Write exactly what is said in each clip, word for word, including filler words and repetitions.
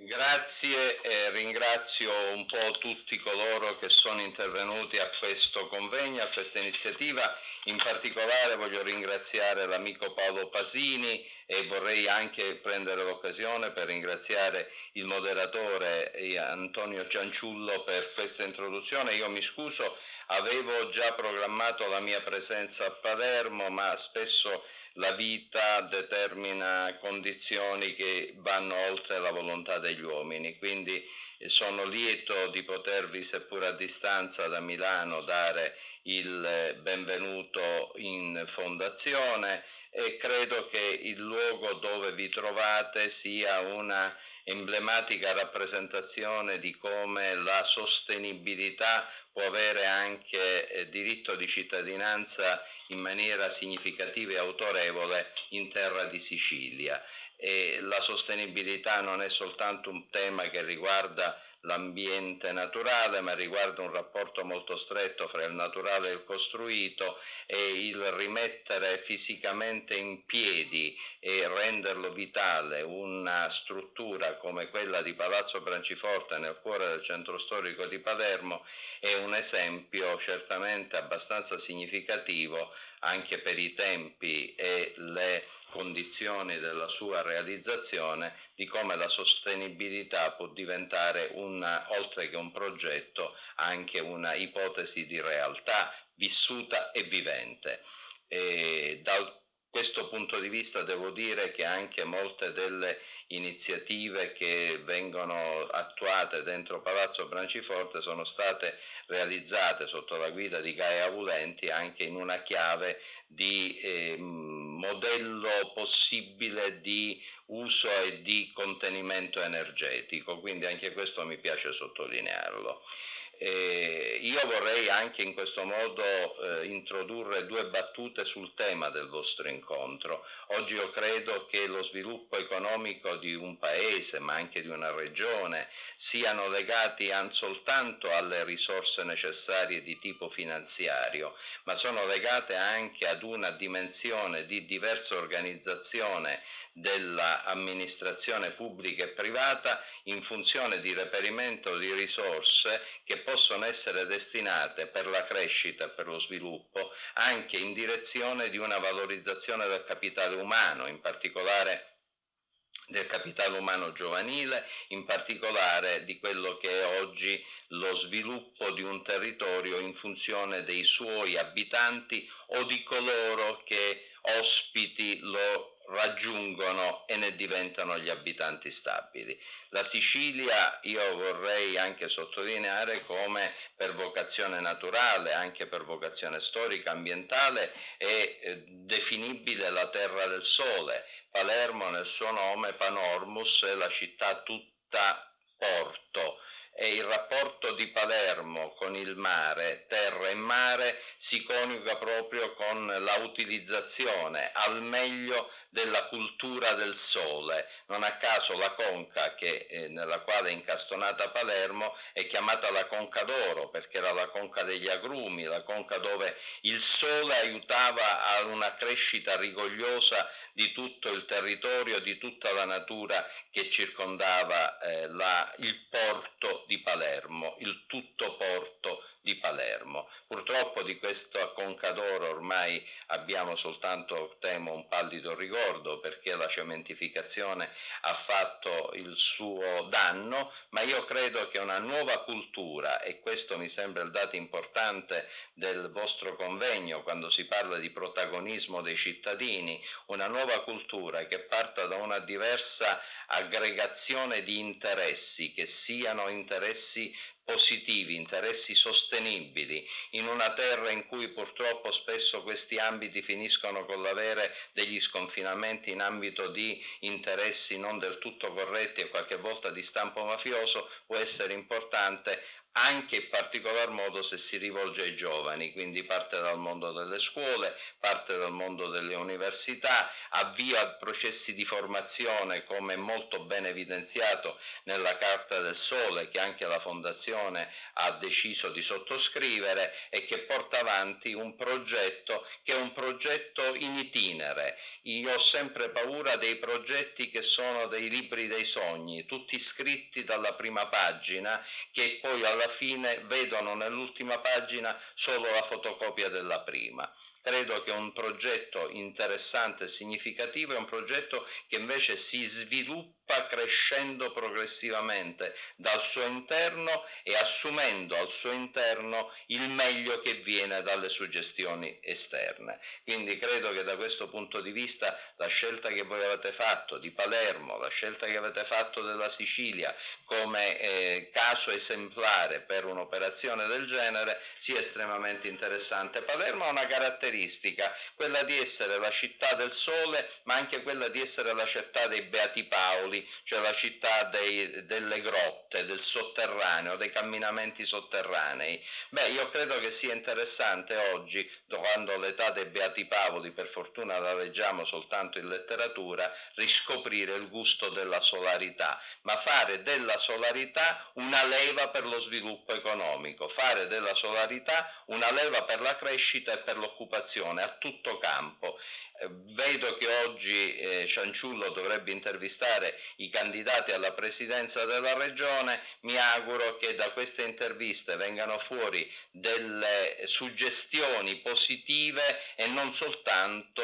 Grazie e ringrazio un po' tutti coloro che sono intervenuti a questo convegno, a questa iniziativa. In particolare voglio ringraziare l'amico Paolo Pasini e vorrei anche prendere l'occasione per ringraziare il moderatore Antonio Cianciullo per questa introduzione. Io mi scuso, avevo già programmato la mia presenza a Palermo, ma spesso la vita determina condizioni che vanno oltre la volontà degli uomini, quindi sono lieto di potervi, seppur a distanza da Milano, dare il benvenuto in fondazione e credo che il luogo dove vi trovate sia una emblematica rappresentazione di come la sostenibilità può avere anche eh, diritto di cittadinanza in maniera significativa e autorevole in terra di Sicilia. E la sostenibilità non è soltanto un tema che riguarda l'ambiente naturale, ma riguarda un rapporto molto stretto fra il naturale e il costruito, e il rimettere fisicamente in piedi e renderlo vitale una struttura come quella di Palazzo Branciforte nel cuore del centro storico di Palermo è un esempio certamente abbastanza significativo anche per i tempi e le condizioni della sua realizzazione, di come la sostenibilità può diventare una, oltre che un progetto, anche una ipotesi di realtà vissuta e vivente. E da questo punto di vista devo dire che anche molte delle iniziative che vengono attuate dentro Palazzo Branciforte sono state realizzate sotto la guida di Gaia Aulenti anche in una chiave di eh, modello possibile di uso e di contenimento energetico, quindi anche questo mi piace sottolinearlo. Eh, io vorrei anche in questo modo eh, introdurre due battute sul tema del vostro incontro. Oggi io credo che lo sviluppo economico di un paese, ma anche di una regione, siano legati non soltanto alle risorse necessarie di tipo finanziario, ma sono legate anche ad una dimensione di diversa organizzazione dell'amministrazione pubblica e privata in funzione di reperimento di risorse che possono essere destinate per la crescita e per lo sviluppo anche in direzione di una valorizzazione del capitale umano, in particolare del capitale umano giovanile, in particolare di quello che è oggi lo sviluppo di un territorio in funzione dei suoi abitanti o di coloro che ospiti lo raggiungono e ne diventano gli abitanti stabili. La Sicilia, io vorrei anche sottolineare come per vocazione naturale, anche per vocazione storica, ambientale, è eh, definibile la terra del sole. Palermo nel suo nome, Panormus, è la città tutta porto. E il rapporto di Palermo con il mare, terra e mare, si coniuga proprio con la utilizzazione al meglio della cultura del sole. Non a caso la conca che, eh, nella quale è incastonata Palermo è chiamata la Concadoro, perché era la conca degli agrumi, la conca dove il sole aiutava a una crescita rigogliosa di tutto il territorio, di tutta la natura che circondava eh, la, il porto di Palermo, il tutto porto di Palermo. Purtroppo di questo Concadoro ormai abbiamo soltanto, temo, un pallido ricordo, perché la cementificazione ha fatto il suo danno, ma io credo che una nuova cultura, e questo mi sembra il dato importante del vostro convegno quando si parla di protagonismo dei cittadini, una nuova cultura che parta da una diversa aggregazione di interessi, che siano interessi positivi, interessi sostenibili, in una terra in cui purtroppo spesso questi ambiti finiscono con l'avere degli sconfinamenti in ambito di interessi non del tutto corretti e qualche volta di stampo mafioso, può essere importante anche in particolar modo se si rivolge ai giovani, quindi parte dal mondo delle scuole, parte dal mondo delle università, avvia processi di formazione, come molto ben evidenziato nella Carta del Sole, che anche la Fondazione ha deciso di sottoscrivere e che porta avanti un progetto che è un progetto in itinere. Io ho sempre paura dei progetti che sono dei libri dei sogni, tutti scritti dalla prima pagina, che poi alla fine vedono nell'ultima pagina solo la fotocopia della prima. Credo che un progetto interessante e significativo è un progetto che invece si sviluppa crescendo progressivamente dal suo interno e assumendo al suo interno il meglio che viene dalle suggestioni esterne. Quindi credo che da questo punto di vista la scelta che voi avete fatto di Palermo, la scelta che avete fatto della Sicilia come eh, caso esemplare per un'operazione del genere sia estremamente interessante. Palermo ha una caratteristica, quella di essere la città del sole, ma anche quella di essere la città dei Beati Paoli, cioè la città dei, delle grotte, del sotterraneo, dei camminamenti sotterranei. Beh, io credo che sia interessante oggi, quando l'età dei Beati Paoli per fortuna la leggiamo soltanto in letteratura, riscoprire il gusto della solarità, ma fare della solarità una leva per lo sviluppo economico, fare della solarità una leva per la crescita e per l'occupazione a tutto campo. Vedo che oggi eh, Cianciullo dovrebbe intervistare i candidati alla presidenza della regione. Mi auguro che da queste interviste vengano fuori delle suggestioni positive e non soltanto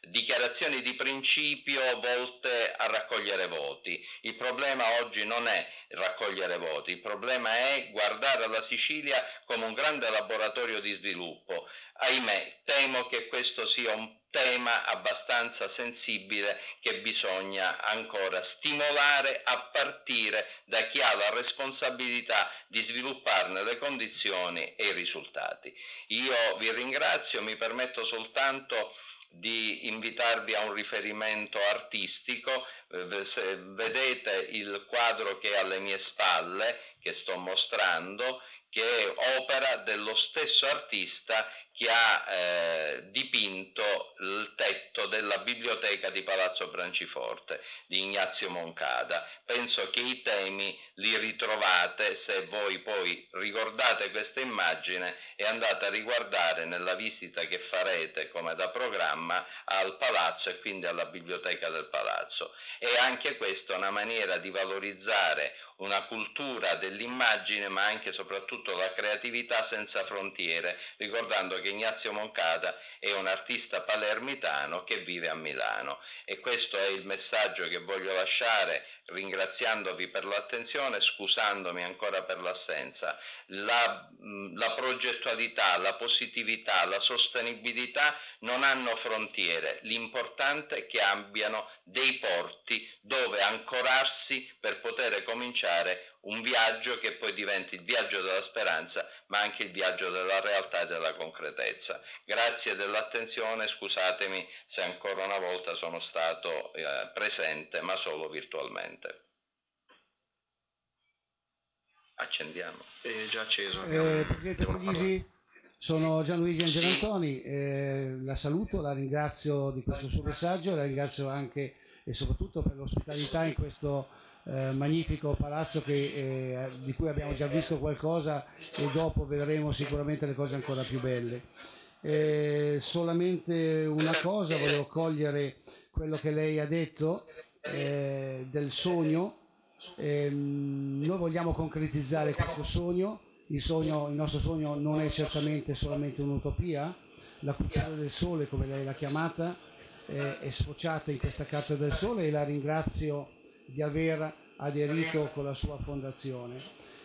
dichiarazioni di principio volte a raccogliere voti. Il problema oggi non è raccogliere voti, il problema è guardare alla Sicilia come un grande laboratorio di sviluppo. Ahimè, temo che questo sia un tema abbastanza sensibile che bisogna ancora stimolare a partire da chi ha la responsabilità di svilupparne le condizioni e i risultati. Io vi ringrazio, mi permetto soltanto di invitarvi a un riferimento artistico. Se vedete il quadro che è alle mie spalle, che sto mostrando, che è opera dello stesso artista che ha eh, dipinto il tetto della biblioteca di Palazzo Branciforte di Ignazio Moncada. Penso che i temi li ritrovate se voi poi ricordate questa immagine e andate a riguardare nella visita che farete come da programma al palazzo e quindi alla biblioteca del palazzo. E anche questa è una maniera di valorizzare una cultura dell'immagine, ma anche e soprattutto la creatività senza frontiere, ricordando che Ignazio Moncada è un artista palermitano che vive a Milano. E questo è il messaggio che voglio lasciare, ringraziandovi per l'attenzione, scusandomi ancora per l'assenza. La, la progettualità, la positività, la sostenibilità non hanno frontiere, l'importante è che abbiano dei porti dove ancorarsi per poter cominciare un viaggio che poi diventi il viaggio della speranza, ma anche il viaggio della realtà e della concretezza. Grazie dell'attenzione, scusatemi se ancora una volta sono stato eh, presente, ma solo virtualmente. Accendiamo. È già acceso. Eh, Puglisi, sono Gianluigi Angelantoni, sì. eh, la saluto, la ringrazio di questo suo messaggio, la ringrazio anche e soprattutto per l'ospitalità in questo Eh, magnifico palazzo che, eh, di cui abbiamo già visto qualcosa e dopo vedremo sicuramente le cose ancora più belle. Eh, solamente una cosa, volevo cogliere quello che lei ha detto eh, del sogno. Eh, noi vogliamo concretizzare questo sogno. Il sogno, il nostro sogno non è certamente solamente un'utopia. La cultura del sole, come lei l'ha chiamata, eh, è sfociata in questa Carta del Sole e la ringrazio di aver aderito con la sua fondazione.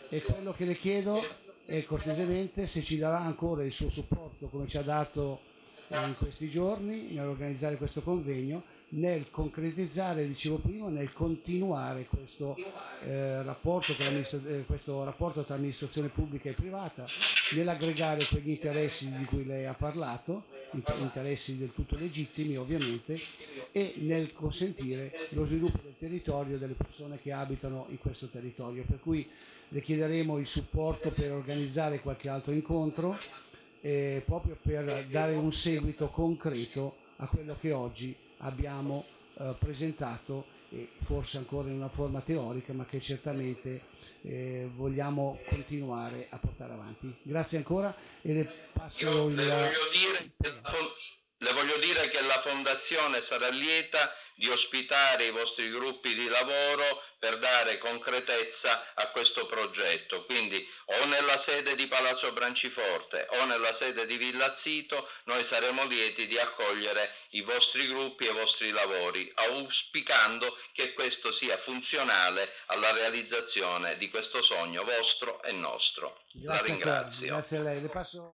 E quello che le chiedo è cortesemente se ci darà ancora il suo supporto, come ci ha dato in questi giorni nell'organizzare questo convegno, nel concretizzare, dicevo prima, nel continuare questo, eh, rapporto, tra eh, questo rapporto tra amministrazione pubblica e privata, nell'aggregare quegli interessi di cui lei ha parlato, interessi del tutto legittimi ovviamente, e nel consentire lo sviluppo del territorio, delle persone che abitano in questo territorio. Per cui le chiederemo il supporto per organizzare qualche altro incontro, eh, proprio per dare un seguito concreto a quello che oggi abbiamo eh, presentato, e forse ancora in una forma teorica, ma che certamente eh, vogliamo continuare a portare avanti. Grazie ancora e le passo Io il... le, voglio dire che la fond... le voglio dire che la Fondazione sarà lieta di ospitare i vostri gruppi di lavoro per dare concretezza a questo progetto, quindi o nella sede di Palazzo Branciforte o nella sede di Villa Zito noi saremo lieti di accogliere i vostri gruppi e i vostri lavori, auspicando che questo sia funzionale alla realizzazione di questo sogno vostro e nostro. Grazie, la ringrazio. Grazie a lei. Le passo...